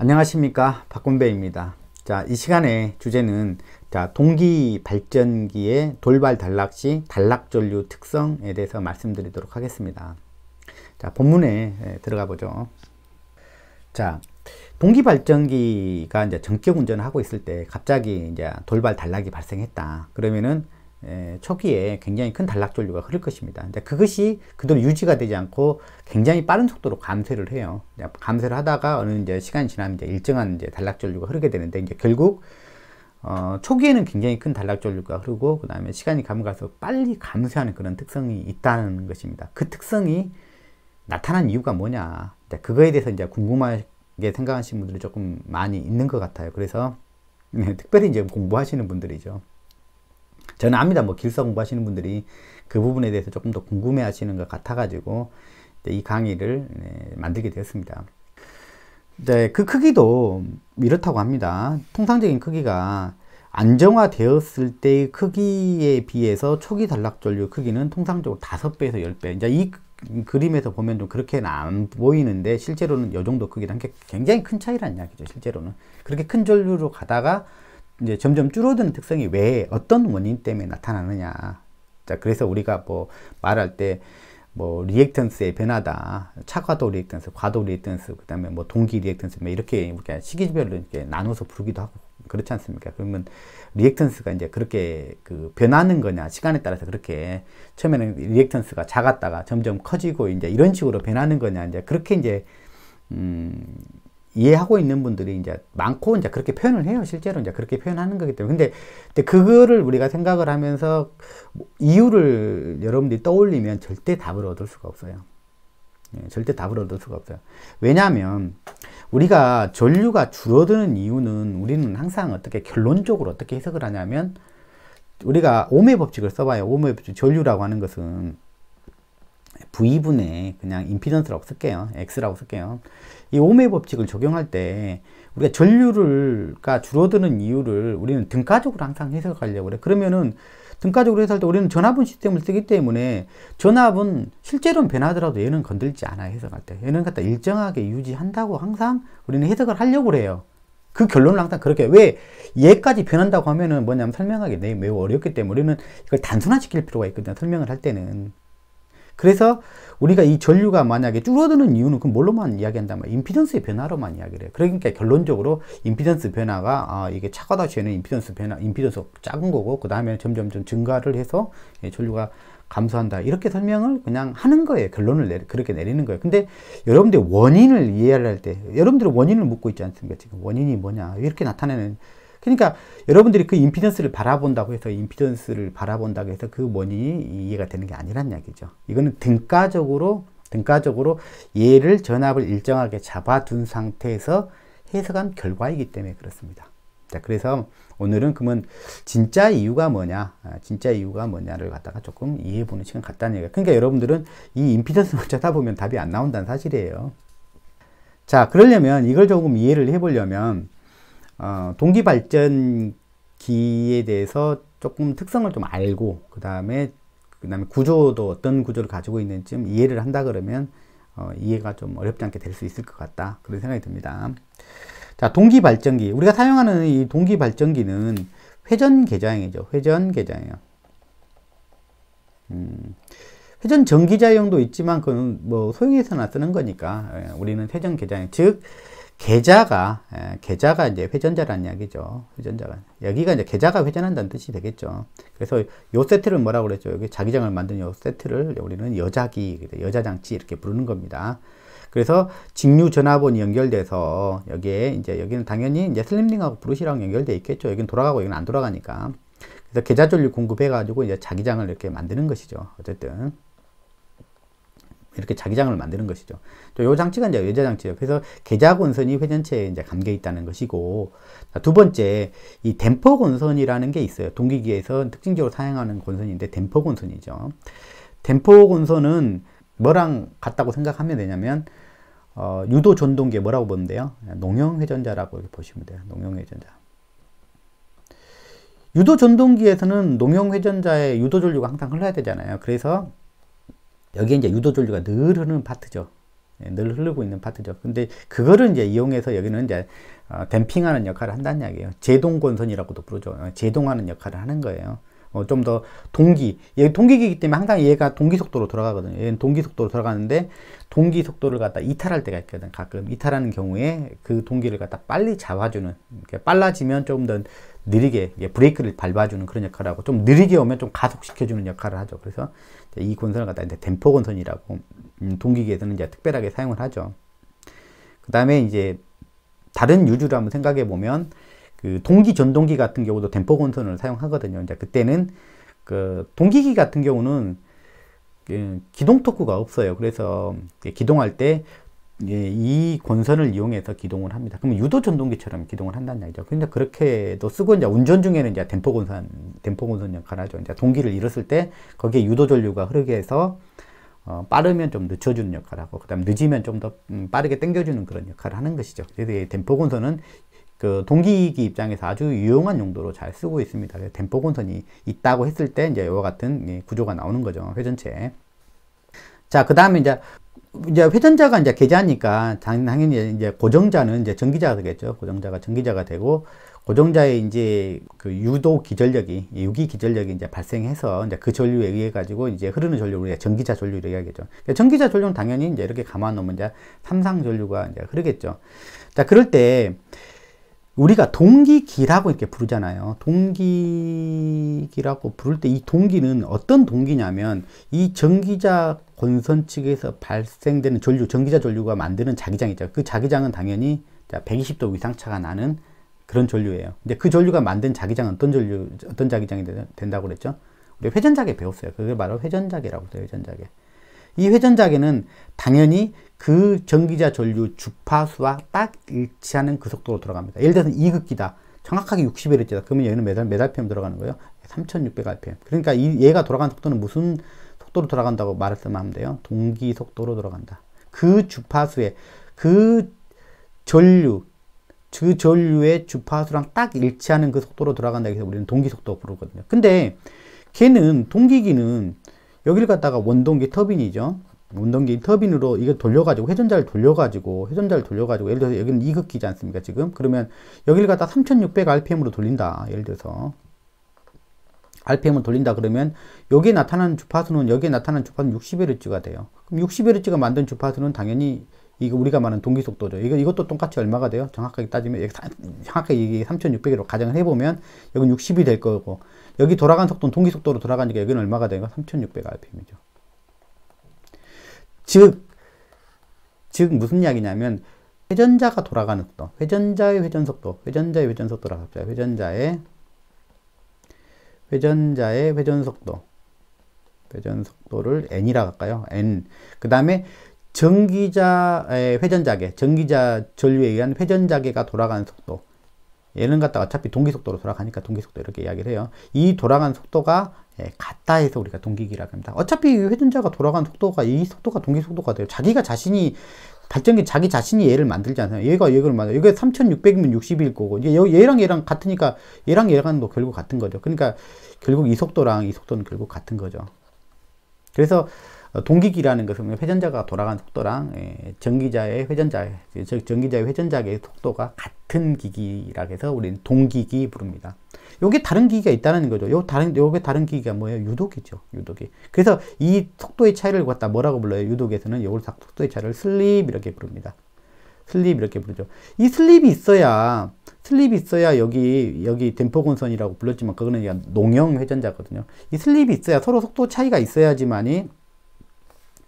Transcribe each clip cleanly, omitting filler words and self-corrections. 안녕하십니까, 박권배입니다. 자, 이 시간의 주제는 동기발전기의 돌발 단락 시 단락전류 특성에 대해서 말씀드리도록 하겠습니다. 자, 본문에 들어가 보죠. 자, 동기발전기가 이제 전격 운전을 하고 있을 때 갑자기 이제 돌발 단락이 발생했다. 그러면은 초기에 굉장히 큰 단락전류가 흐를 것입니다. 이제 그것이 그대로 유지가 되지 않고 굉장히 빠른 속도로 감쇄를 해요. 감쇄를 하다가 어느 이제 시간이 지나면 이제 일정한 이제 단락전류가 흐르게 되는데, 이제 결국 초기에는 굉장히 큰 단락전류가 흐르고, 그 다음에 시간이 가면 가서 빨리 감쇄하는 그런 특성이 있다는 것입니다. 그 특성이 나타난 이유가 뭐냐, 이제 그거에 대해서 이제 궁금하게 생각하시는 분들이 조금 많이 있는 것 같아요. 그래서 특별히 이제 공부하시는 분들이죠. 저는 압니다. 뭐 기술사 공부하시는 분들이 그 부분에 대해서 조금 더 궁금해 하시는 것 같아 가지고 이 강의를 만들게 되었습니다. 네, 그 크기도 이렇다고 합니다. 통상적인 크기가 안정화되었을 때의 크기에 비해서 초기 단락전류 크기는 통상적으로 5배에서 10배, 이제 이 그림에서 보면 좀 그렇게는 안 보이는데 실제로는 이 정도 크기랑 굉장히 큰 차이란 이야기죠. 실제로는 그렇게 큰 전류로 가다가 이제 점점 줄어드는 특성이 왜, 어떤 원인 때문에 나타나느냐. 자, 그래서 우리가 뭐 말할 때 뭐 리액턴스의 변화다, 차과도 리액턴스, 과도 리액턴스, 그 다음에 뭐 동기 리액턴스, 뭐 이렇게 시기별로 이렇게 나눠서 부르기도 하고 그렇지 않습니까? 그러면 리액턴스가 이제 그렇게 그 변하는 거냐, 시간에 따라서 그렇게 처음에는 리액턴스가 작았다가 점점 커지고 이제 이런 식으로 변하는 거냐, 이제 그렇게 이제 이해하고 있는 분들이 이제 많고, 이제 그렇게 표현을 해요. 실제로 이제 그렇게 표현하는 거기 때문에. 근데 그거를 우리가 생각을 하면서 이유를 여러분들이 떠올리면 절대 답을 얻을 수가 없어요. 절대 답을 얻을 수가 없어요. 왜냐하면 우리가 전류가 줄어드는 이유는, 우리는 항상 어떻게 결론적으로 어떻게 해석을 하냐면, 우리가 옴의법칙을 써봐요. 옴의법칙, 전류라고 하는 것은 V분의 그냥 임피던스라고 쓸게요. X라고 쓸게요. 이 옴의 법칙을 적용할 때 우리가 전류가 줄어드는 이유를 우리는 등가적으로 항상 해석하려고 그래. 그러면은 등가적으로 해석할 때 우리는 전압분 시스템을 쓰기 때문에 전압은 실제로는 변하더라도 얘는 건들지 않아. 해석할 때 얘는 갖다 일정하게 유지한다고 항상 우리는 해석을 하려고 해요. 그 결론을 항상 그렇게. 왜 얘까지 변한다고 하면은 뭐냐면 설명하기 매우 어렵기 때문에 우리는 이걸 단순화시킬 필요가 있거든요, 설명을 할 때는. 그래서 우리가 이 전류가 만약에 줄어드는 이유는 그 뭘로만 이야기한다면 임피던스의 변화로만 이야기를 해요. 그러니까 결론적으로 임피던스 변화가, 아, 이게 차과다 시에는 임피던스 변화, 임피던스가 작은 거고, 그 다음에 점점 증가를 해서 전류가 감소한다, 이렇게 설명을 그냥 하는 거예요. 결론을 그렇게 내리는 거예요. 근데 여러분들 원인을 이해할 때, 여러분들은 원인을 묻고 있지 않습니까? 지금 원인이 뭐냐, 이렇게 나타내는. 그러니까 여러분들이 그 임피던스를 바라본다고 해서, 그 원인이 이해가 되는 게 아니란 이야기죠. 이거는 등가적으로 얘를, 전압을 일정하게 잡아둔 상태에서 해석한 결과이기 때문에 그렇습니다. 자, 그래서 오늘은 그러면 진짜 이유가 뭐냐, 진짜 이유가 뭐냐를 갖다가 조금 이해해보는 시간 갖다는 얘기예요. 그러니까 여러분들은 이 임피던스만 쳐다보면 답이 안 나온다는 사실이에요. 자, 그러려면 이걸 조금 이해를 해보려면 동기발전기에 대해서 조금 특성을 좀 알고, 그 다음에 구조도 어떤 구조를 가지고 있는지 좀 이해를 한다 그러면 이해가 좀 어렵지 않게 될 수 있을 것 같다, 그런 생각이 듭니다. 자, 동기발전기, 우리가 사용하는 이 동기발전기는 회전계자형이죠. 회전계자형. 회전 전기자형도 있지만 그건 뭐 소형에서나 쓰는 거니까 우리는 회전계자형, 즉 계자가 이제 회전자란 이야기죠. 회전자가. 여기가 이제 계자가 회전한다는 뜻이 되겠죠. 그래서 요 세트를 뭐라고 그랬죠? 여기 자기장을 만든 요 세트를 우리는 여자기, 여자장치 이렇게 부르는 겁니다. 그래서 직류 전압원이 연결돼서 여기에 이제, 여기는 당연히 이제 슬립링하고 브러시랑 연결돼 있겠죠. 여기는 돌아가고 여기는 안 돌아가니까. 그래서 계자 전류 공급해가지고 이제 자기장을 이렇게 만드는 것이죠. 어쨌든. 이렇게 자기장을 만드는 것이죠. 이 장치가 이제 여자장치예요. 그래서 계자권선이 회전체에 이제 감겨 있다는 것이고, 자, 두 번째, 이 댐퍼권선이라는 게 있어요. 동기기에서 특징적으로 사용하는 권선인데 댐퍼권선이죠. 댐퍼권선은 뭐랑 같다고 생각하면 되냐면 유도전동기 뭐라고 보는데요, 농형회전자라고 보시면 돼요. 농형회전자. 유도전동기에서는 농형회전자에 유도전류가 항상 흘러야 되잖아요. 그래서 여기 이제 유도전류가 늘 흐르는 파트죠. 늘 흐르고 있는 파트죠. 근데 그거를 이제 이용해서 여기는 이제 댐핑하는 역할을 한다는 이야기예요. 제동권선이라고도 부르죠. 제동하는 역할을 하는 거예요. 좀 더 동기, 얘 동기기이기 때문에 항상 얘가 동기속도로 돌아가거든요. 얘는 동기속도로 돌아가는데 동기속도를 갖다 이탈할 때가 있거든. 가끔 이탈하는 경우에 그 동기를 갖다 빨리 잡아주는, 빨라지면 조금 더 느리게 브레이크를 밟아주는 그런 역할을 하고, 좀 느리게 오면 좀 가속시켜주는 역할을 하죠. 그래서 이 권선을 갖다 이제 댐퍼권선이라고 동기기에서는 이제 특별하게 사용을 하죠. 그 다음에 이제 다른 유주를 한번 생각해 보면, 그 동기전동기 같은 경우도 댐퍼권선을 사용하거든요. 이제 그때는 그 동기기 같은 경우는 기동토크가 없어요. 그래서 기동할 때 이 권선을 이용해서 기동을 합니다. 그러면 유도전동기처럼 기동을 한다는 얘기죠. 그러니까 그렇게도 쓰고, 이제 운전 중에는 이제 댐퍼권선 역할을 하죠. 이제 동기를 잃었을 때 거기에 유도전류가 흐르게 해서 빠르면 좀 늦춰주는 역할을 하고, 그 다음 늦으면 좀 더 빠르게 당겨주는 그런 역할을 하는 것이죠. 그래서 이 댐퍼권선은 그 동기기 입장에서 아주 유용한 용도로 잘 쓰고 있습니다. 댐퍼권선이 있다고 했을 때 이제 이와 같은 구조가 나오는 거죠, 회전체. 자, 그 다음에 이제 회전자가 이제 계자니까 당연히 이제 고정자는 이제 전기자가 되겠죠. 고정자가 전기자가 되고, 고정자의 이제 그 유기기전력이 이제 발생해서 이제 그 전류에 의해 가지고 이제 흐르는 전류를 우리가 전기자 전류를 이야기하죠. 전기자 전류는 당연히 이제 이렇게 감아 놓으면 이제 삼상 전류가 이제 흐르겠죠. 자, 그럴 때 우리가 동기기라고 이렇게 부르잖아요. 동기기라고 부를 때 이 동기는 어떤 동기냐면, 이 전기자 권선 측에서 발생되는 전류, 전기자 전류가 만드는 자기장 있죠. 그 자기장은 당연히 120도 이상 차가 나는 그런 전류예요. 근데 그 전류가 만든 자기장은 어떤 자기장이 된다고 그랬죠? 우리 회전자계 배웠어요. 그걸 바로 회전자계라고 해요. 회전자계. 이 회전자계는 당연히 그 전기자 전류 주파수와 딱 일치하는 그 속도로 돌아갑니다. 예를 들어서 2급기다. 정확하게 60Hz다. 그러면 얘는 몇 RPM 들어가는 거예요? 3600 RPM. 그러니까 얘가 돌아가는 속도는 무슨 속도로 돌아간다고 말씀하면 돼요? 동기속도로 돌아간다. 그 주파수에, 그 전류의 주파수랑 딱 일치하는 그 속도로 돌아간다 해서 우리는 동기속도 부르거든요. 근데 걔는, 동기기는 여기를 갖다가 원동기 터빈이죠. 원동기 터빈으로 이거 돌려가지고, 회전자를 돌려가지고, 예를 들어서 여기는 2급기지 않습니까, 지금? 그러면 여기를 갖다 3600rpm으로 돌린다. 예를 들어서. rpm을 돌린다 그러면 여기에 나타나는 주파수는 60Hz가 돼요. 그럼 60Hz가 만든 주파수는 당연히 이거 우리가 말하는 동기속도죠. 이것도 똑같이 얼마가 돼요? 정확하게 따지면, 정확하게 이게 3600으로 가정을 해보면, 여긴 60이 될 거고, 여기 돌아간 속도는 동기속도로 돌아가니까 여기는 얼마가 돼요? 3600rpm이죠. 즉, 무슨 이야기냐면, 회전자가 돌아가는 속도, 회전자의 회전속도라고 합시다. 회전자의 회전속도. 회전속도를 n이라고 할까요? n. 그 다음에, 전기자의 회전자계, 전기자 전류에 의한 회전자계가 돌아가는 속도. 얘는 갖다가 어차피 동기속도로 돌아가니까 동기속도 이렇게 이야기를 해요. 이 돌아가는 속도가 같다 해서 우리가 동기기라고 합니다. 어차피 회전자가 돌아가는 속도가, 이 속도가 동기속도가 돼요. 자기 자신이 얘를 만들지 않아요. 얘를 만들어요. 이게 3600이면 60일 거고, 얘랑 같으니까 얘랑도 결국 같은 거죠. 그러니까 결국 이 속도랑 이 속도는 결국 같은 거죠. 그래서 동기기라는 것은 회전자가 돌아가는 속도랑 전기자의 회전자계의 속도가 같은 기기라고 해서 우리는 동기기 부릅니다. 요게 다른 기기가 있다는 거죠. 요게 다른 기기가 뭐예요? 유도기죠. 유도기. 그래서 이 속도의 차이를 갖다 뭐라고 불러요? 유도기에서는 요걸 속도의 차이를 슬립 이렇게 부릅니다. 슬립 이렇게 부르죠. 이 슬립이 있어야 여기 댐퍼권선이라고 불렀지만 그거는 농형 회전자거든요. 이 슬립이 있어야, 서로 속도 차이가 있어야지만이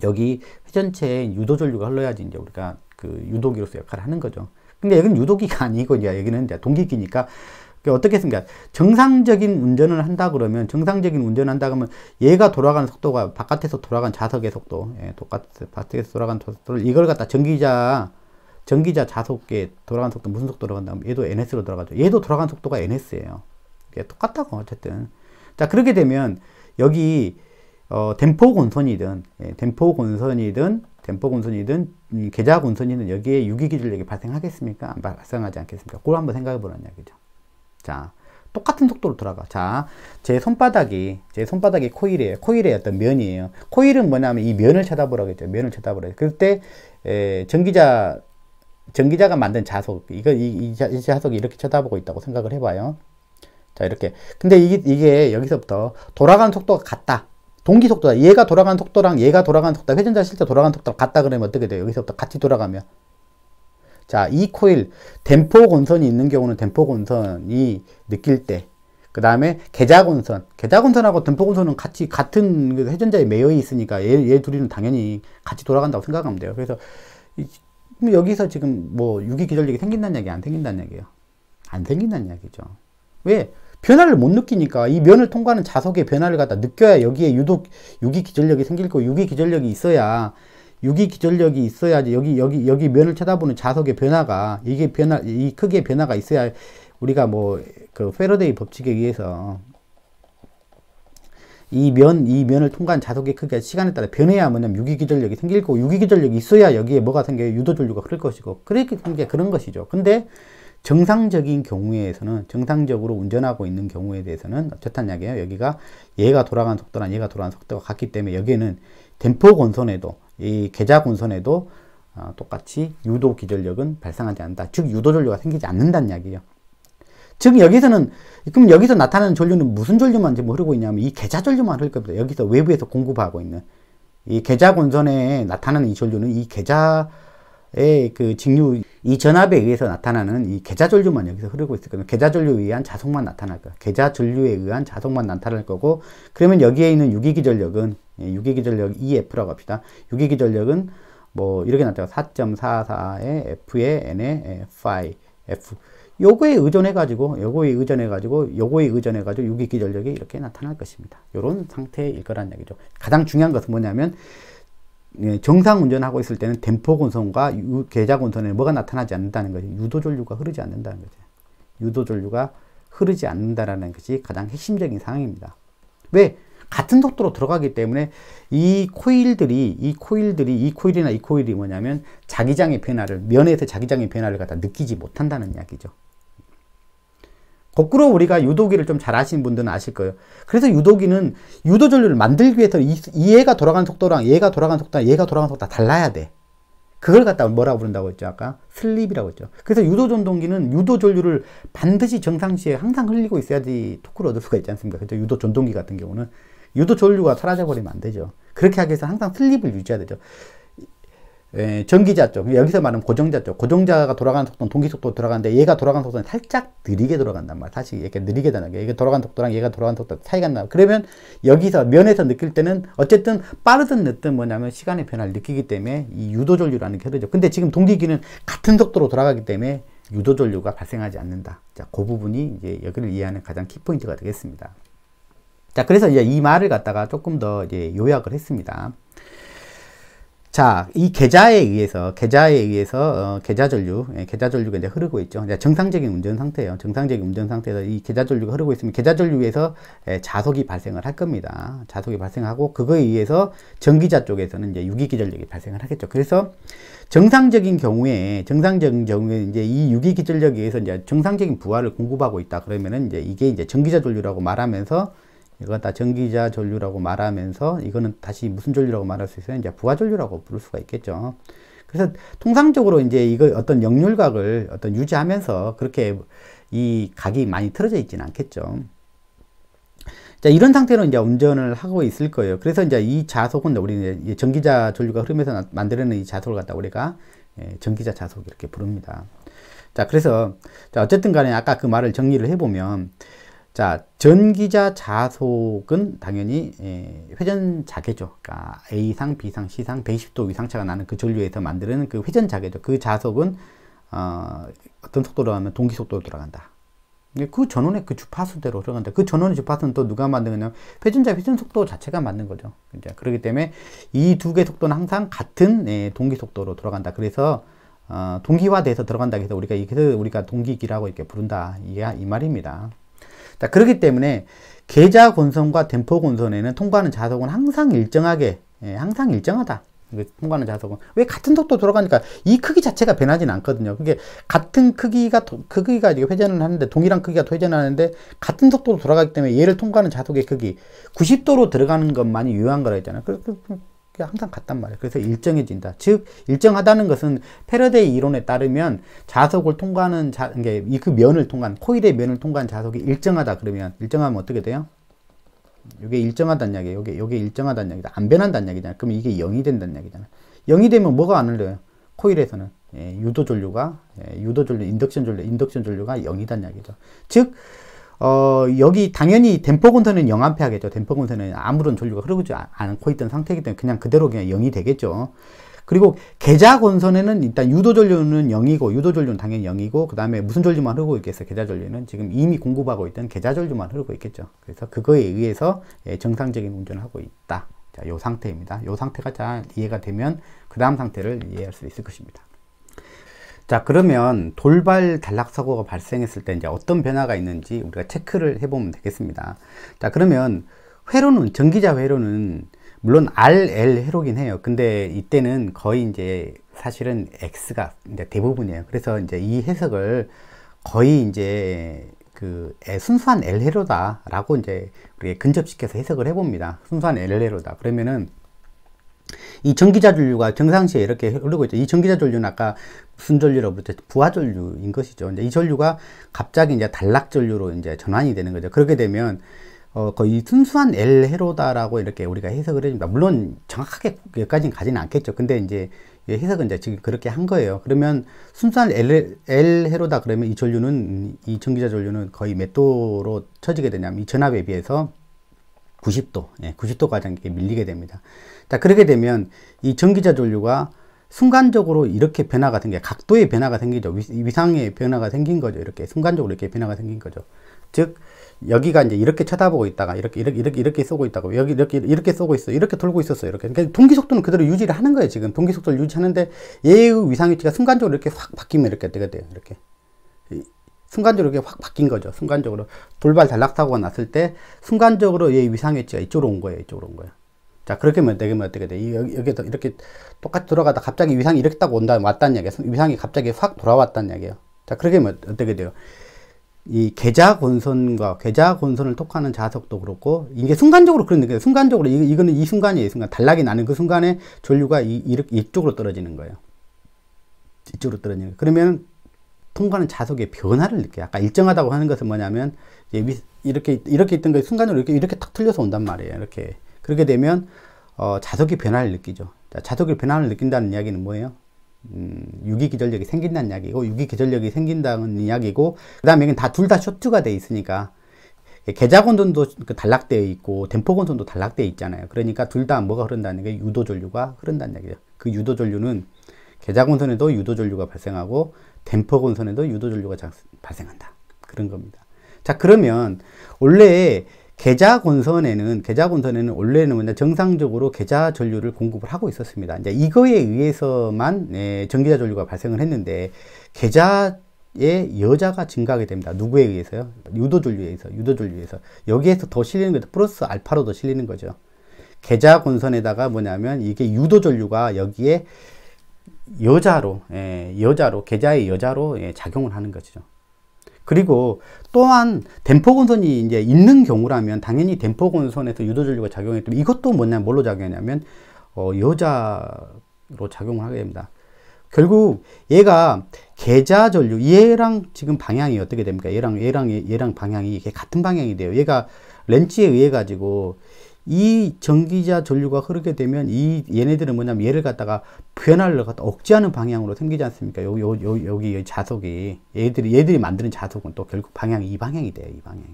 여기 회전체에 유도전류가 흘러야지 이제 우리가 그 유도기로서 역할을 하는 거죠. 근데 여기는 유도기가 아니고 이제 여기는 이제 동기기니까 어떻게 했습니까? 정상적인 운전을 한다 그러면 얘가 돌아가는 속도가 바깥에서 돌아간 자석의 속도, 바깥에서 돌아간 속도를 이걸 갖다 전기자 자속에 돌아간 속도 무슨 속도로 간다면 얘도 ns로 돌아가죠. 얘도 돌아간 속도가 ns예요. 똑같다고 어쨌든. 자, 그렇게 되면 여기 댐퍼권선이든 댐퍼권선이든 계자권선이든 여기에 유기기전력이 발생하겠습니까? 발생하지 않겠습니까? 그걸 한번 생각해 보라는 이야기죠. 자, 똑같은 속도로 돌아가. 자, 제 손바닥이 코일이에요. 코일의 어떤 면이에요. 코일은 뭐냐면 이 면을 쳐다보라고 했죠. 면을 쳐다보라. 그럴 때 전기자가 만든 자속, 이 자속이 이렇게 쳐다보고 있다고 생각을 해봐요. 자, 이렇게. 근데 이게 여기서부터 돌아가는 속도가 같다. 동기속도다. 얘가 돌아가는 속도랑 얘가 돌아가는 속도, 회전자 실제 돌아가는 속도랑 같다 그러면 어떻게 돼요? 여기서부터 같이 돌아가면. 자, 이 코일, 댐퍼권선이 있는 경우는 댐퍼권선이 느낄 때, 그 다음에 계자권선하고 댐퍼권선은 같은 회전자에 매여 있으니까 얘 둘이는 당연히 같이 돌아간다고 생각하면 돼요. 그래서 여기서 지금 뭐 유기기전력이 생긴다는 이야기, 안 생긴다는 이야기예요? 안 생긴다는 이야기죠. 왜? 변화를 못 느끼니까. 이 면을 통과하는 자속의 변화를 갖다 느껴야 여기에 유독 유기기전력이 생길 거고, 유기기전력이 있어야지 여기 면을 쳐다보는 자석의 변화가, 이 크기의 변화가 있어야 우리가 뭐 그 패러데이 법칙에 의해서 이 면을 통과한 자석의 크기가 시간에 따라 변해야 뭐냐면 유기기전력이 생길 거고, 유기기전력이 있어야 여기에 뭐가 생겨요? 유도전류가 흐를 것이고, 그런 것이죠. 근데 정상적인 경우에서는, 정상적으로 운전하고 있는 경우에 대해서는 어쨌든 이야기예요. 여기가 얘가 돌아간 속도랑 얘가 돌아간 속도가 같기 때문에 여기에는 댐퍼권선에도 이 계자권선에도 똑같이 유도기전력은 발생하지 않는다. 즉 유도전류가 생기지 않는다는 이야기예요. 즉 여기서는, 그럼 여기서 나타나는 전류는 무슨 전류만 지금 흐르고 있냐면 이 계자전류만 흐를 겁니다. 여기서 외부에서 공급하고 있는 이 계자권선에 나타나는 이 전류는 이 계자의 그 직류, 이 전압에 의해서 나타나는 이 계자전류만 여기서 흐르고 있을 거예요. 계자전류에 의한 자속만 나타날 거예요. 계자전류에 의한 자속만 나타날 거고, 그러면 여기에 있는 유기기전력은, 유기기전력 EF라고 합시다. 유기기전력은 뭐 이렇게 나타나요. 4.44에 F에 N에 Phi, F. 요거에 의존해가지고 유기기전력이 이렇게 나타날 것입니다. 요런 상태일 거란 얘기죠. 가장 중요한 것은 뭐냐면, 정상 운전하고 있을 때는 댐퍼권선과 계자권선에 뭐가 나타나지 않는다는 것이, 유도전류가 흐르지 않는다는 거죠. 유도전류가 흐르지 않는다는 것이 가장 핵심적인 상황입니다. 왜? 같은 속도로 들어가기 때문에 이 코일이 뭐냐면 자기장의 변화를, 면에서 자기장의 변화를 갖다 느끼지 못한다는 이야기죠. 거꾸로 우리가 유도기를 좀 잘 아시는 분들은 아실 거예요. 그래서 유도기는 유도전류를 만들기 위해서 이 얘가 돌아간 속도랑 얘가 돌아간 속도가 달라야 돼. 그걸 갖다 뭐라고 부른다고 했죠? 아까 슬립이라고 했죠. 그래서 유도전동기는 유도전류를 반드시 정상시에 항상 흘리고 있어야지 토크를 얻을 수가 있지 않습니까? 그죠? 유도전동기 같은 경우는 유도전류가 사라져버리면 안 되죠. 그렇게 하기 위해서 항상 슬립을 유지해야 되죠. 전기자 쪽, 여기서 말하는 고정자 쪽, 고정자가 돌아가는 속도는 동기속도로 돌아가는데 얘가 돌아가는 속도는 살짝 느리게 돌아간단 말이야. 사실 이렇게 느리게 되는 게, 이게 돌아가는 속도랑 얘가 돌아가는 속도 차이가 나. 그러면 여기서 면에서 느낄 때는 어쨌든 빠르든 늦든 뭐냐면 시간의 변화를 느끼기 때문에 이 유도전류라는 게 흐르죠. 근데 지금 동기기는 같은 속도로 돌아가기 때문에 유도전류가 발생하지 않는다. 자, 그 부분이 이제 여기를 이해하는 가장 키포인트가 되겠습니다. 자, 그래서 이제 이 말을 갖다가 조금 더 이제 요약을 했습니다. 자, 이 계자에 의해서 계자전류가 이제 흐르고 있죠. 이제 정상적인 운전 상태예요. 정상적인 운전 상태에서 이 계자전류가 흐르고 있으면 계자전류에서 자속이 발생을 할 겁니다. 자속이 발생하고 그거에 의해서 전기자 쪽에서는 이제 유기기전력이 발생을 하겠죠. 그래서 정상적인 경우에 이제 이 유기기전력에 의해서 이제 정상적인 부하를 공급하고 있다. 그러면은 이제 이게 이제 전기자 전류라고 말하면서, 이거 다 전기자 전류라고 말하면서, 이거는 다시 무슨 전류라고 말할 수 있어요? 이제 부하 전류라고 부를 수가 있겠죠. 그래서 통상적으로 이제 이거 어떤 역률각을 어떤 유지하면서 그렇게 이 각이 많이 틀어져 있지는 않겠죠. 자, 이런 상태로 이제 운전을 하고 있을 거예요. 그래서 이제 이 자속은 우리는 이제 전기자 전류가 흐르면서 만들어낸 이 자속을 갖다 우리가 전기자 자속 이렇게 부릅니다. 자, 그래서 자, 어쨌든 간에 아까 그 말을 정리를 해보면, 자, 전기자 자속은 당연히 회전자계죠. 그러니까 A상, B상, C상 120도 이상차가 나는 그 전류에서 만드는 그 회전자계죠. 그 자속은 어떤 속도로 하면 동기속도로 돌아간다. 그 전원의 그 주파수대로 들어간다. 그 전원의 주파수는 또 누가 만든 거냐면 회전자 회전속도 자체가 만든 거죠. 이제 그렇기 때문에 이 두 개의 속도는 항상 같은 동기속도로 돌아간다. 그래서 동기화돼서 들어간다고 해서 우리가 동기기라고 이렇게 부른다. 이 말입니다. 자, 그렇기 때문에 계자권선과 댐퍼권선에는 통과하는 자속은 항상 일정하다. 통과하는 자속은 왜 같은 속도 돌아가니까 이 크기 자체가 변하진 않거든요. 그게 같은 크기가 회전을 하는데 동일한 크기가 회전을 하는데 같은 속도로 돌아가기 때문에 얘를 통과하는 자속의 크기 90도로 들어가는 것만이 유효한 거라 했잖아요. 그게 항상 같단 말이에요. 그래서 일정해진다. 즉 일정하다는 것은 패러데이 이론에 따르면 자속을 통과하는 그 면을 통과한 코일의 면을 통과한 자속이 일정하다. 그러면 일정하면 어떻게 돼요? 이게 일정하다는 이야기예요. 이게 일정하다는 얘기다. 안 변한다는 얘기잖아. 그럼 이게 0이 된다는 얘기잖아. 0이 되면 뭐가 안 흘려요? 코일에서는 인덕션 전류가 0이다는 이야기죠. 즉 여기 당연히 댐퍼권선은 영암페하겠죠. 댐퍼권선은 아무런 전류가 흐르지 않고 있던 상태이기 때문에 그냥 그대로 그냥 0이 되겠죠. 그리고 계자권선에는 일단 유도전류는 0이고 유도전류는 당연히 0이고 그 다음에 무슨 전류만 흐르고 있겠어요? 계자전류는 지금 이미 공급하고 있던 계자전류만 흐르고 있겠죠. 그래서 그거에 의해서 정상적인 운전을 하고 있다. 자, 요 상태입니다. 요 상태가 잘 이해가 되면 그 다음 상태를 이해할 수 있을 것입니다. 자, 그러면 돌발 단락 사고가 발생했을 때 이제 어떤 변화가 있는지 우리가 체크를 해보면 되겠습니다. 자, 그러면 회로는 전기자 회로는 물론 RL 회로긴 해요. 근데 이때는 거의 이제 사실은 X가 이제 대부분이에요. 그래서 이제 이 해석을 거의 이제 그 순수한 L 회로다 라고 이제 우리가 근접시켜서 해석을 해봅니다. 순수한 L 회로다. 그러면은 이 전기자 전류가 정상시에 이렇게 흐르고 있죠. 이 전기자 전류는 아까 무슨 전류라고 그랬죠? 부하 전류인 것이죠. 이제 이 전류가 갑자기 이제 단락 전류로 이제 전환이 되는 거죠. 그렇게 되면 거의 순수한 L 회로다라고 이렇게 우리가 해석을 해줍니다. 물론 정확하게 여기까지는 가지는 않겠죠. 근데 이제 해석은 이제 지금 그렇게 한 거예요. 그러면 순수한 L 회로다 그러면 이 전류는 이 전기자 전류는 거의 몇 도로 처지게 되냐면 이 전압에 비해서 90도, 90도 가량 밀리게 됩니다. 자, 그렇게 되면 이 전기자 전류가 순간적으로 이렇게 변화가 생겨요. 각도의 변화가 생기죠. 위상의 변화가 생긴 거죠. 이렇게 순간적으로 이렇게 변화가 생긴 거죠. 즉 여기가 이제 이렇게 쳐다보고 있다가 이렇게 쏘고 있다가 여기 이렇게 쏘고 있어. 이렇게 돌고 있었어. 이렇게. 그러니까 동기속도는 그대로 유지를 하는 거예요. 지금 동기속도를 유지하는데 얘의 위상위치가 순간적으로 이렇게 확 바뀌면 이렇게 어떻게 돼요? 이렇게 순간적으로 이렇게 확 바뀐 거죠. 순간적으로 돌발 단락사고가 났을 때 순간적으로 얘의 위상위치가 이쪽으로 온 거예요. 이쪽으로 온 거예요. 자, 그렇게 되면 어떻게 돼? 여기서 이렇게 똑같이 돌아가다 갑자기 위상이 이렇게 딱 왔다는 얘기예요. 위상이 갑자기 확 돌아왔다는 얘기예요. 자, 그렇게 되면 어떻게 돼요? 이 계자권선과 계자권선을 톡하는 자속도 그렇고 이게 순간적으로 그런 느낌이에요. 순간적으로 이거는 이 순간이에요. 이 순간 단락이 나는 그 순간에 전류가 이렇게 이쪽으로 떨어지는 거예요. 이쪽으로 떨어지는 거예요. 그러면 통과하는 자속의 변화를 느껴요. 아까 일정하다고 하는 것은 뭐냐면 이렇게 있던 게 순간으로 이렇게 탁 틀려서 온단 말이에요. 이렇게 그렇게 되면 자속의 변화를 느끼죠. 자, 자속의 변화를 느낀다는 이야기는 뭐예요? 유기기전력이 생긴다는 이야기고 유기기전력이 생긴다는 이야기고 그 다음에 여기는 둘 다 쇼트가 돼 있으니까 계자권선도 단락되어 있고 댐퍼권선도 단락되어 있잖아요. 그러니까 둘 다 뭐가 흐른다는 게 유도전류가 흐른다는 이야기죠. 그 유도전류는 계자권선에도 유도전류가 발생하고 댐퍼권선에도 유도전류가 발생한다. 그런 겁니다. 자, 그러면 원래 계자권선에는 원래는 정상적으로 계자 전류를 공급을 하고 있었습니다. 이제 이거에 의해서만 전기자 전류가 발생을 했는데 계자의 여자가 증가하게 됩니다. 누구에 의해서요? 유도 전류에 의해서 여기에서 더 실리는 거죠. 플러스 알파로 더 실리는 거죠. 계자권선에다가 뭐냐면 이게 유도 전류가 여기에 계자의 여자로 작용을 하는 것이죠. 그리고 또한 댐퍼권선이 이제 있는 경우라면 당연히 댐퍼권선에서 유도전류가 작용했기 때문에 이것도 뭘로 작용하냐면 여자로 작용을 하게 됩니다. 결국 얘가 계자전류 얘랑 지금 방향이 어떻게 됩니까? 얘랑 방향이 이게 같은 방향이 돼요. 얘가 렌치에 의해 가지고 이 전기자 전류가 흐르게 되면 이 얘네들은 뭐냐면 얘를 갖다가 변화를 갖다 억제하는 방향으로 생기지 않습니까? 여기 자속이 얘들이 만드는 자속은 또 결국 방향이 이 방향이 돼요. 이 방향이.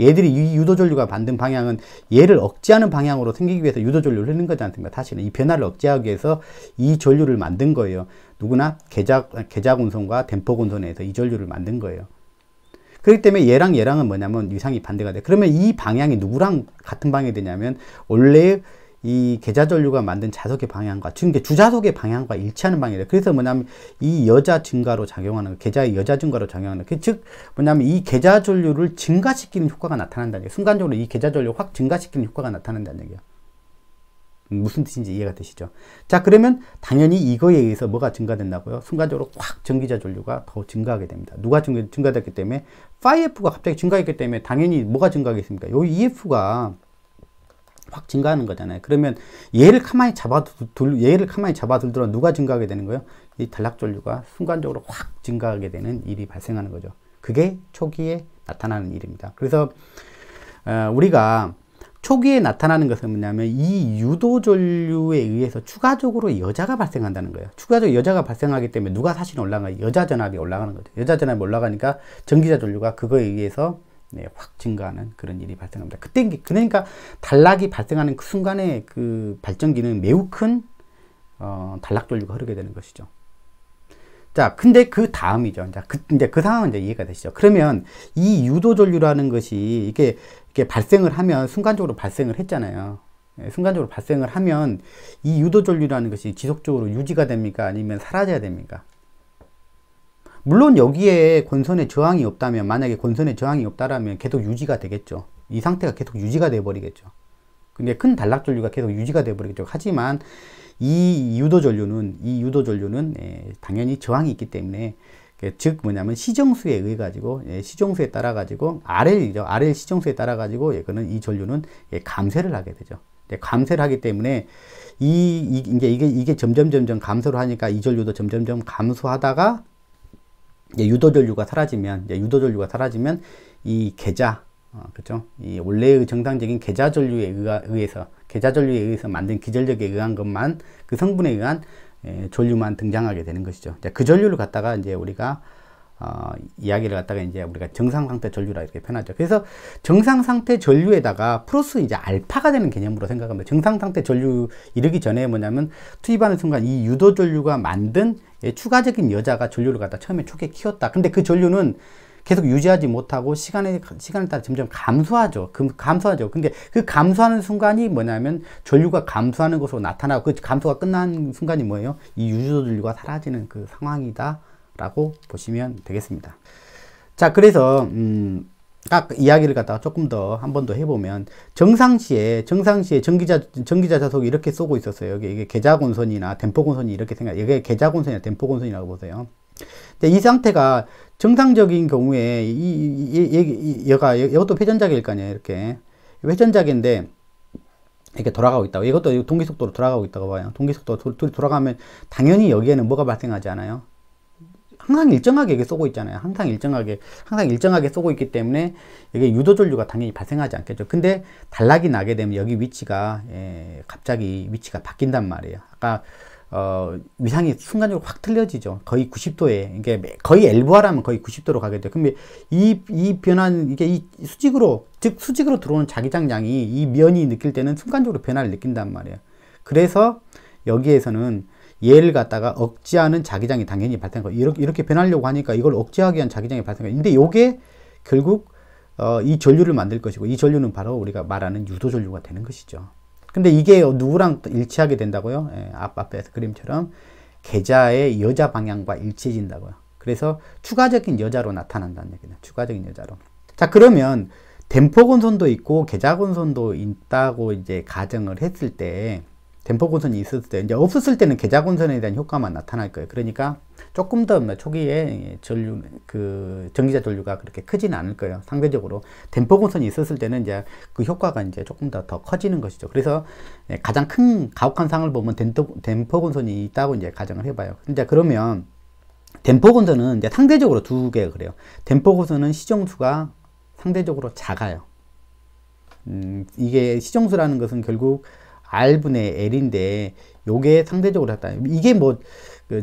얘들이 이 유도 전류가 만든 방향은 얘를 억제하는 방향으로 생기기 위해서 유도 전류를 흐르는 거지 않습니까? 사실은 이 변화를 억제하기 위해서 이 전류를 만든 거예요. 누구나 계자권선과 댐퍼권선에서 이 전류를 만든 거예요. 그렇기 때문에 얘랑은 뭐냐면 위상이 반대가 돼. 그러면 이 방향이 누구랑 같은 방향이 되냐면 원래 이 계자전류가 만든 자속의 방향과 주자속의 방향과 일치하는 방향이 돼. 그래서 뭐냐면 이 여자 증가로 작용하는 거, 계자의 여자 증가로 작용하는 거. 즉 뭐냐면 이 계자전류를 증가시키는 효과가 나타난다는 얘기예요. 순간적으로 이 계자전류를 확 증가시키는 효과가 나타난다는 얘기예요. 무슨 뜻인지 이해가 되시죠? 자, 그러면 당연히 이거에 의해서 뭐가 증가된다고요? 순간적으로 확 전기자 전류가 더 증가하게 됩니다. 누가 증가됐기 때문에? 파이F가 갑자기 증가했기 때문에 당연히 뭐가 증가하겠습니까? 여기 EF가 확 증가하는 거잖아요. 그러면 얘를 가만히 잡아들더라도 누가 증가하게 되는 거예요? 이 단락전류가 순간적으로 확 증가하게 되는 일이 발생하는 거죠. 그게 초기에 나타나는 일입니다. 그래서 우리가 초기에 나타나는 것은 뭐냐면 이 유도전류에 의해서 추가적으로 여자가 발생한다는 거예요. 추가적으로 여자가 발생하기 때문에 누가 사실은 올라가요? 여자전압이 올라가는 거죠. 여자전압이 올라가니까 전기자 전류가 그거에 의해서 확 증가하는 그런 일이 발생합니다. 그때, 그러니까 단락이 발생하는 그 순간에 그 발전기는 매우 큰 단락전류가 흐르게 되는 것이죠. 자, 근데 그 다음이죠. 자, 이제 그 상황은 이제 이해가 되시죠? 그러면 이 유도전류라는 것이 이게 발생을 하면 순간적으로 발생을 했잖아요. 순간적으로 발생을 하면 이 유도전류라는 것이 지속적으로 유지가 됩니까? 아니면 사라져야 됩니까? 물론 여기에 권선에 저항이 없다면, 만약에 권선에 저항이 없다라면 계속 유지가 되겠죠. 이 상태가 계속 유지가 돼버리겠죠. 근데 큰 단락전류가 계속 유지가 돼버리겠죠. 하지만 이 유도전류는 당연히 저항이 있기 때문에, 즉 뭐냐면 시정수에 의해 가지고, 시정수에 따라 가지고 RL이죠. RL 시정수에 따라 가지고 이 전류는 감쇄를 하게 되죠. 감쇄를 하기 때문에 이게 점점 감소를 하니까 이 전류도 점점 감소하다가 유도전류가 사라지면 이 계자, 그렇죠? 이 원래의 정상적인 계자 전류에 의해서 만든 기전력에 의한 것만, 그 성분에 의한 전류만 등장하게 되는 것이죠. 자, 그 전류를 갖다가 이제 우리가 이야기를 갖다가 정상 상태 전류라 이렇게 표현하죠. 그래서 정상 상태 전류에다가 플러스 이제 알파가 되는 개념으로 생각하면, 정상 상태 전류 이르기 전에 뭐냐면 투입하는 순간 이 유도 전류가 만든 추가적인 여자가 전류를 갖다 처음에 초기에 키웠다. 근데 그 전류는 계속 유지하지 못하고 시간에 따라 점점 감소하죠. 근데 그 감소하는 순간이 뭐냐면 전류가 감소하는 것으로 나타나고, 그 감소가 끝난 순간이 뭐예요? 이 유도 전류가 사라지는 그 상황이다 라고 보시면 되겠습니다. 자, 그래서 이야기를 갖다가 조금 더 한 번 더 해보면, 정상시에 전기자 자속이 이렇게 쏘고 있었어요. 이게 계자권선이나 댐퍼권선이 이렇게 생각, 이게 계자권선이나 댐퍼권선이라고 보세요. 근데 이 상태가 정상적인 경우에 이것도 회전자계일 거 아니에요. 이렇게 회전자계인데 이렇게 돌아가고 있다고, 이것도 동기속도로 돌아가고 있다고 봐요. 동기속도로 돌아가면 당연히 여기에는 뭐가 발생하지 않아요? 항상 일정하게 이게 쏘고 있잖아요. 항상 일정하게 쏘고 있기 때문에 이게 유도전류가 당연히 발생하지 않겠죠. 근데 단락이 나게 되면 여기 위치가 갑자기 위치가 바뀐단 말이에요. 아까 위상이 순간적으로 확 틀려지죠. 거의 90도에, 이게 거의 엘보하라면 거의 90도로 가게 돼요. 그럼 이 변화는, 이게 이 수직으로, 즉 수직으로 들어오는 자기장량이 이 면이 느낄 때는 순간적으로 변화를 느낀단 말이에요. 그래서 여기에서는 얘를 갖다가 억제하는 자기장이 당연히 발생하고, 이렇게 변하려고 하니까 이걸 억제하기 위한 자기장이 발생해요. 근데 요게 결국 이 전류를 만들 것이고, 이 전류는 바로 우리가 말하는 유도전류가 되는 것이죠. 근데 이게 누구랑 일치하게 된다고요? 앞에서 그림처럼 계자의 여자 방향과 일치해진다고요. 그래서 추가적인 여자로 나타난다는 얘기는, 추가적인 여자로. 자, 그러면 댐퍼권선도 있고 계자권선도 있다고 이제 가정을 했을 때, 댐퍼권선이 있을 때, 이제 없었을 때는 계자권선에 대한 효과만 나타날 거예요. 그러니까 조금 더 초기에 전기자 전류가 그렇게 크지는 않을 거예요. 상대적으로 댐퍼권선이 있었을 때는 이제 그 효과가 이제 조금 더 커지는 것이죠. 그래서 가장 큰 가혹한 상을 보면 댐퍼권선이 있다고 이제 가정을 해봐요. 이제 그러면 댐퍼권선은 이제 상대적으로 두 개 그래요. 댐퍼권선은 시정수가 상대적으로 작아요. 이게 시정수라는 것은 결국 R분의 L인데, 요게 상대적으로 작다. 이게 뭐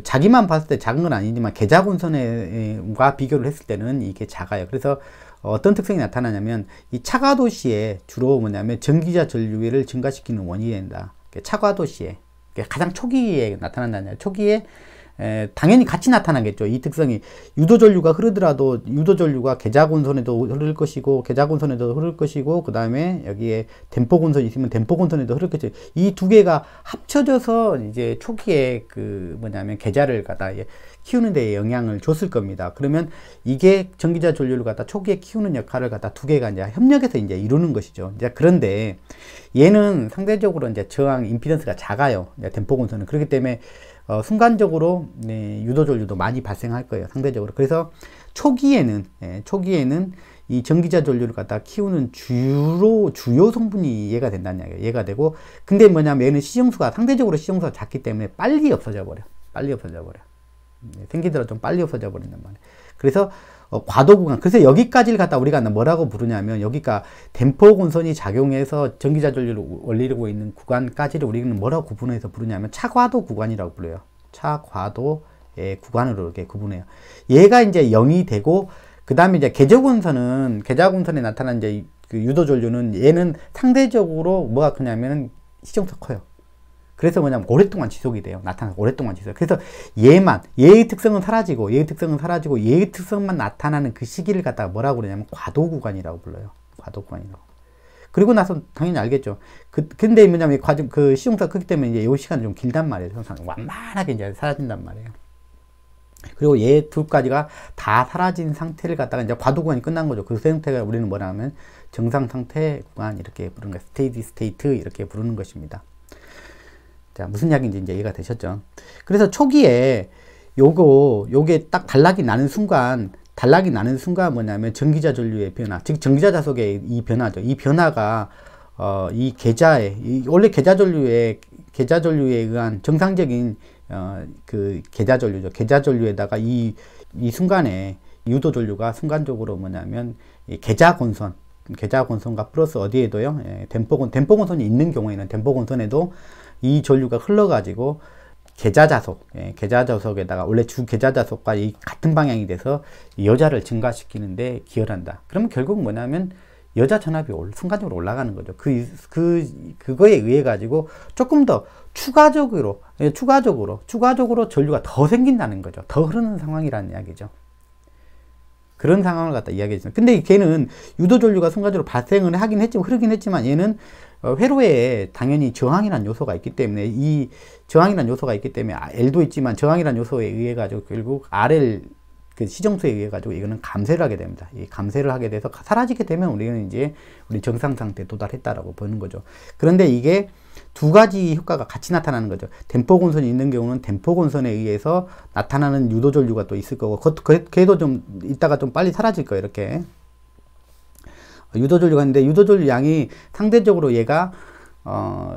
자기만 봤을 때 작은 건 아니지만 계자권선과 비교를 했을 때는 이게 작아요. 그래서 어떤 특성이 나타나냐면, 이 차과도 시에 주로 뭐냐면 전기자 전류를 증가시키는 원인이 된다. 차과도 시에 가장 초기에 나타난다는 거예요. 초기에 당연히 같이 나타나겠죠. 이 특성이 유도전류가 흐르더라도 유도전류가 계자권선에도 흐를 것이고 계자권선에도 흐를 것이고 그 다음에 여기에 댐퍼권선이 있으면 댐퍼권선에도 흐를 것이고 이 두 개가 합쳐져서 이제 초기에 그 뭐냐면 계자를 갖다 키우는 데에 영향을 줬을 겁니다. 그러면 이게 전기자 전류를 갖다 초기에 키우는 역할을 갖다 두 개가 이제 협력해서 이제 이루는 것이죠. 이제 그런데 얘는 상대적으로 이제 저항 임피던스가 작아요. 댐퍼권선은. 그렇기 때문에 순간적으로 유도전류도 많이 발생할 거예요. 상대적으로. 그래서 초기에는 이 전기자 전류를 갖다 키우는 주요 성분이 얘가 된다는 이야기예요. 얘가 되고, 근데 뭐냐면 얘는 시정수가 상대적으로 시정수가 작기 때문에 빨리 없어져 버려. 생기더라도 좀 빨리 없어져 버린단 말이에요. 그래서 과도 구간, 그래서 여기까지를 갖다 우리가 뭐라고 부르냐면, 여기가 댐퍼권선이 작용해서 전기자 전류를 올리고 있는 구간까지를 우리는 뭐라고 구분해서 부르냐면 차과도 구간이라고 불러요. 차과도의 구간으로 이렇게 구분해요. 얘가 이제 0이 되고, 그 다음에 이제 계자권선에 나타난 이제 그 유도 전류는 얘는 상대적으로 뭐가 크냐면은 시정수가 커요. 그래서 뭐냐면 오랫동안 지속이 돼요. 그래서 얘의 특성은 사라지고 얘의 특성만 나타나는 그 시기를 갖다가 뭐라고 그러냐면 과도 구간이라고 불러요. 그리고 나서 당연히 알겠죠. 근데 뭐냐면 그 시종사가 크기 때문에 이제 요 시간이 좀 길단 말이에요. 항상 완만하게 이제 사라진단 말이에요. 그리고 얘 두 가지가 다 사라진 상태를 갖다가 이제 과도 구간이 끝난 거죠. 그 상태가 우리는 뭐라 하면 정상 상태 구간 이렇게 부르는 거예요. 스테이디 스테이트 이렇게 부르는 것입니다. 자, 무슨 이야기인지 이제 이해가 되셨죠? 그래서 초기에 요게 딱 단락이 나는 순간 뭐냐면 전기자 전류의 변화, 즉 전기자 자속의 이 변화죠. 이 변화가 이 계자의 원래 계자 전류에 의한 정상적인 그 계자 전류죠. 계자 전류에다가 이 순간에 유도 전류가 순간적으로 뭐냐면 이 계자권선과 플러스 어디에도요, 댐퍼권선이 있는 경우에는 댐퍼권선에도 이 전류가 흘러가지고 계자자속에다가 원래 주 계자자속과 같은 방향이 돼서 여자를 증가시키는데 기여한다. 그러면 결국 뭐냐면 여자 전압이 순간적으로 올라가는 거죠. 그거에 의해 가지고 조금 더 추가적으로 전류가 더 생긴다는 거죠. 더 흐르는 상황이라는 이야기죠. 그런 상황을 갖다 이야기했습니다. 근데 걔는 유도 전류가 순간적으로 발생을 하긴 했지만 흐르긴 했지만 얘는 회로에 당연히 저항이란 요소가 있기 때문에 L도 있지만 저항이란 요소에 의해 가지고 결국 RL 그 시정수에 의해 가지고 이거는 감쇄를 하게 됩니다. 이 감쇄를 하게 돼서 사라지게 되면 우리는 이제 우리 정상 상태에 도달했다라고 보는 거죠. 그런데 이게 두 가지 효과가 같이 나타나는 거죠. 댐퍼권선이 있는 경우는 댐퍼권선에 의해서 나타나는 유도전류가 또 있을 거고, 걔도 좀 이따가 좀 빨리 사라질 거예요. 이렇게 유도전류가 있는데 유도전류 양이 상대적으로 얘가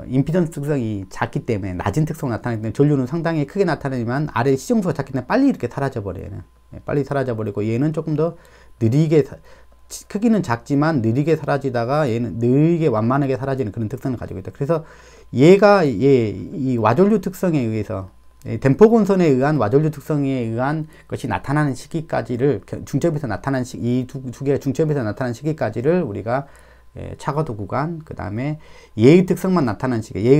임피던스 특성이 작기 때문에 낮은 특성을 나타내기 때문에 전류는 상당히 크게 나타나지만 아래 시정수가 작기 때문에 빨리 이렇게 사라져버려요. 얘는. 빨리 사라져버리고 얘는 조금 더 느리게 크기는 작지만 느리게 사라지다가 얘는 느리게 완만하게 사라지는 그런 특성을 가지고 있다. 그래서 얘가 이 와전류 특성에 의해서 댐퍼권선에 의한 와전류 특성에 의한 것이 나타나는 시기까지를 이 두 개가 중첩에서 나타나는 시기까지를 우리가 차과도 구간, 그 다음에 얘의 특성만 나타나는 시기를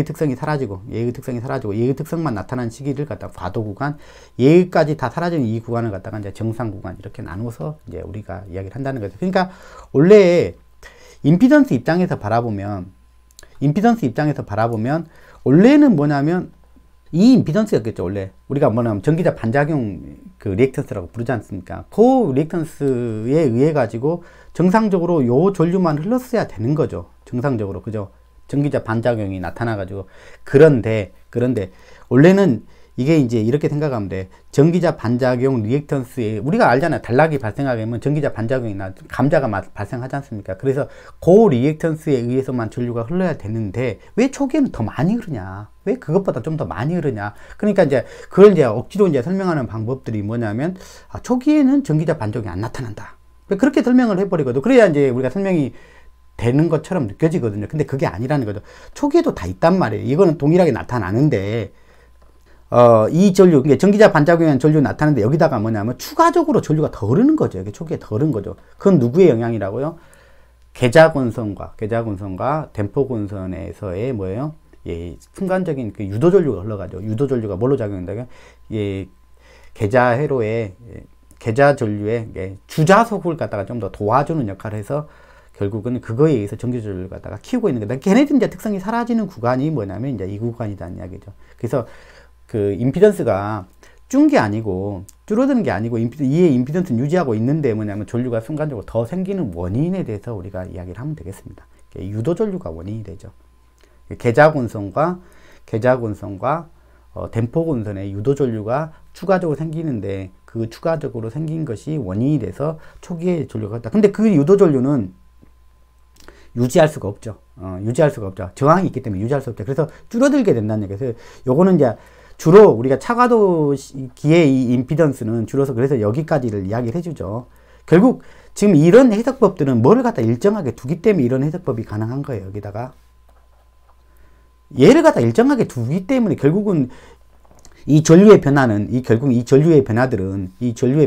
갖다 과도 구간, 얘까지 다 사라지는 이 구간을 갖다가 이제 정상 구간 이렇게 나누어서 이제 우리가 이야기를 한다는 거죠. 그러니까 원래 임피던스 입장에서 바라보면 원래는 뭐냐면 이 임피던스였겠죠. 원래 우리가 뭐냐면 전기자 반작용 그 리액턴스라고 부르지 않습니까? 그 리액턴스에 의해 가지고 정상적으로 요 전류만 흘렀어야 되는 거죠. 정상적으로, 그죠? 전기자 반작용이 나타나 가지고. 그런데 원래는 이게 이제 이렇게 생각하면 돼. 전기자 반작용 리액턴스에 우리가 알잖아요. 단락이 발생하게 되면 전기자 반작용이나 감자가 발생하지 않습니까? 그래서 그 리액턴스에 의해서만 전류가 흘러야 되는데 왜 초기에는 더 많이 흐르냐? 왜 그것보다 좀 더 많이 흐르냐? 그러니까 이제 그걸 이제 억지로 이제 설명하는 방법들이 뭐냐면 초기에는 전기자 반작용이 안 나타난다. 그렇게 설명을 해버리거든. 그래야 이제 우리가 설명이 되는 것처럼 느껴지거든요. 근데 그게 아니라는 거죠. 초기에도 다 있단 말이에요. 이거는 동일하게 나타나는데. 이 전류, 전기자 반작용한 전류 나타나는데 여기다가 뭐냐면 추가적으로 전류가 더 흐르는 거죠. 이게 초기에 더 흐른 거죠. 그건 누구의 영향이라고요? 계자권선과 댐퍼권선에서의 뭐예요? 순간적인 그 유도전류가 흘러가죠. 유도전류가 뭘로 작용한다고요? 계자회로의 계자전류의 주자속을 갖다가 좀 더 도와주는 역할을 해서 결국은 그거에 의해서 전기전류를 갖다가 키우고 있는 거다. 걔네들 이제 특성이 사라지는 구간이 뭐냐면 이제 이 구간이다는 이야기죠. 그래서 그 임피던스가 준 게 아니고 줄어드는 게 아니고 이의 임피던스는 유지하고 있는데 뭐냐면 전류가 순간적으로 더 생기는 원인에 대해서 우리가 이야기를 하면 되겠습니다. 유도전류가 원인이 되죠. 계자권선과 댐퍼권선의 유도전류가 추가적으로 생기는데 그 추가적으로 생긴 것이 원인이 돼서 초기에 전류가 갔다. 근데 그 유도전류는 유지할 수가 없죠. 유지할 수가 없죠. 저항이 있기 때문에 유지할 수 없죠. 그래서 줄어들게 된다는 얘기예요. 그래서 요거는 이제 주로 우리가 차과도 기의 이 임피던스는 줄어서 그래서 여기까지를 이야기를 해주죠. 결국 지금 이런 해석법들은 뭐를 갖다 일정하게 두기 때문에 이런 해석법이 가능한 거예요. 여기다가 얘를 갖다 일정하게 두기 때문에 결국은 이 전류의 변화는 이 전류의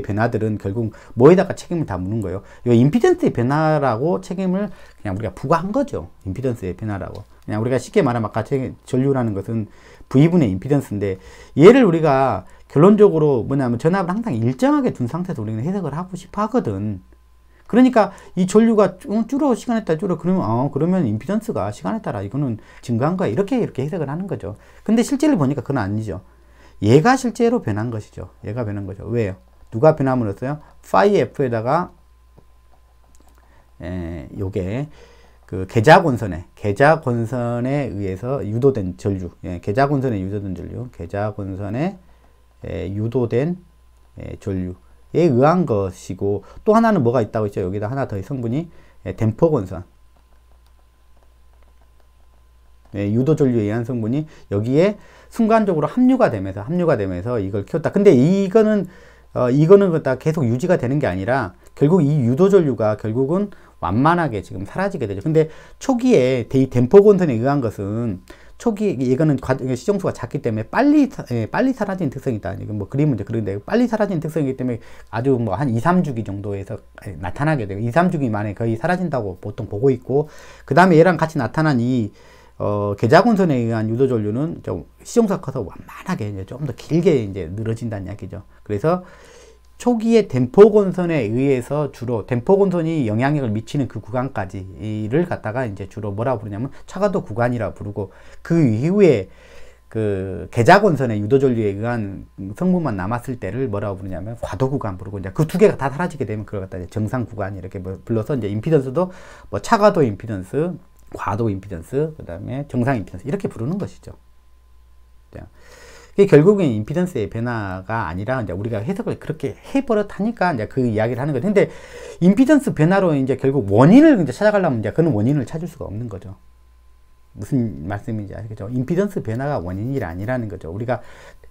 변화들은 결국 뭐에다가 책임을 다 묻는 거예요. 이 임피던스의 변화라고 책임을 그냥 우리가 부과한 거죠. 임피던스의 변화라고. 그냥 우리가 쉽게 말하면 아까 전류라는 것은 V분의 임피던스인데 얘를 우리가 결론적으로 뭐냐면 전압을 항상 일정하게 둔 상태에서 우리는 해석을 하고 싶어 하거든. 그러니까 이 전류가 줄어 시간에 따라 줄어 그러면 그러면 임피던스가 시간에 따라 이거는 증가한 거야. 이렇게 해석을 하는 거죠. 근데 실제로 보니까 그건 아니죠. 얘가 실제로 변한 것이죠. 얘가 변한 거죠. 왜요? 누가 변함으로써요? 파이 F에다가 요게 그 계자권선에 의해서 유도된 전류, 계자권선에 유도된 전류에 의한 것이고 또 하나는 뭐가 있다고 했죠? 여기다 하나 더 성분이 댐퍼권선 유도전류에 의한 성분이 여기에 순간적으로 합류가 되면서 이걸 키웠다. 근데 이거는 다 계속 유지가 되는 게 아니라 결국 이 유도전류가 결국은 완만하게 지금 사라지게 되죠. 근데 초기에 이 댐퍼권선에 의한 것은 초기 이거는 시정수가 작기 때문에 빨리 사라진 특성이 있다. 이건 뭐 그림 문제 그런데 빨리 사라진 특성이기 때문에 아주 뭐 한 2~3주기 정도에서 나타나게 되고 2~3주기 만에 거의 사라진다고 보통 보고 있고 그 다음에 얘랑 같이 나타난 이 계자권선에 의한 유도전류는 좀 시정수가 커서 완만하게 이제 좀 더 길게 이제 늘어진다는 이야기죠. 그래서 초기에 댐퍼권선에 의해서 주로 댐퍼권선이 영향력을 미치는 그 구간까지를 갖다가 이제 주로 뭐라고 부르냐면 차과도 구간이라 부르고 그 이후에 그 계자권선의 유도전류에 의한 성분만 남았을 때를 뭐라고 부르냐면 과도 구간 부르고 이제 그 두 개가 다 사라지게 되면 그걸 갖다 이제 정상 구간 이렇게 불러서 이제 임피던스도 뭐 차과도 임피던스, 과도 임피던스, 그 다음에 정상 임피던스 이렇게 부르는 것이죠. 결국엔 임피던스의 변화가 아니라 이제 우리가 해석을 그렇게 해버렸다니까 이제 그 이야기를 하는 거죠. 근데 임피던스 변화로 이제 결국 원인을 이제 찾아가려면 이제 그런 원인을 찾을 수가 없는 거죠. 무슨 말씀인지 아시겠죠? 임피던스 변화가 원인이 아니라는 거죠. 우리가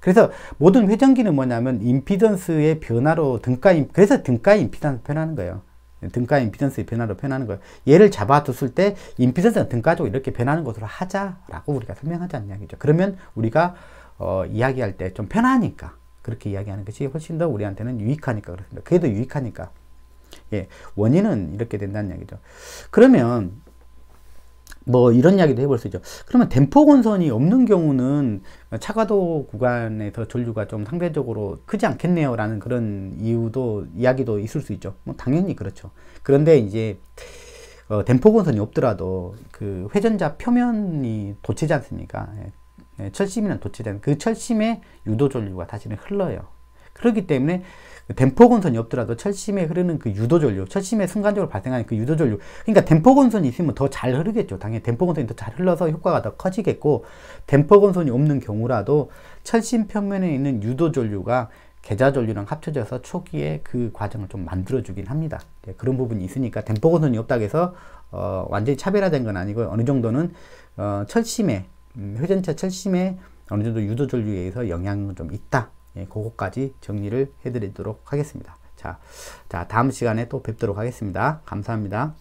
그래서 모든 회전기는 뭐냐면 임피던스의 변화로 등가의 임피던스 표현하는 거예요. 등가의 임피던스의 변화로 표현하는 거예요. 얘를 잡아뒀을 때 임피던스가 등가적으로 이렇게 변하는 것으로 하자라고 우리가 설명하자는 이야기죠. 그러면 우리가 이야기할 때 좀 편하니까 그렇게 이야기하는 것이 훨씬 더 우리한테는 유익하니까 그렇습니다. 그래도 유익하니까 예, 원인은 이렇게 된다는 이야기죠. 그러면 뭐 이런 이야기도 해볼 수 있죠. 그러면 댐퍼권선이 없는 경우는 차과도 구간에서 전류가 좀 상대적으로 크지 않겠네요 라는 그런 이야기도 있을 수 있죠. 뭐 당연히 그렇죠. 그런데 이제 댐퍼권선이 없더라도 그 회전자 표면이 도체지 않습니까? 예. 철심이란 도체된 그 철심의 유도전류가 다시는 흘러요. 그렇기 때문에 댐퍼권선이 없더라도 철심에 흐르는 그 유도전류, 철심에 순간적으로 발생하는 그 유도전류, 그러니까 댐퍼권선이 있으면 더 잘 흐르겠죠. 당연히 댐퍼권선이 더 잘 흘러서 효과가 더 커지겠고 댐퍼권선이 없는 경우라도 철심 표면에 있는 유도전류가 계자전류랑 합쳐져서 초기에 그 과정을 좀 만들어주긴 합니다. 네, 그런 부분이 있으니까 댐퍼권선이 없다고 해서 완전히 차별화된 건 아니고 어느 정도는 철심에 회전자 철심에 어느 정도 유도전류에 의해서 영향은 좀 있다. 예, 그것까지 정리를 해드리도록 하겠습니다. 자, 다음 시간에 또 뵙도록 하겠습니다. 감사합니다.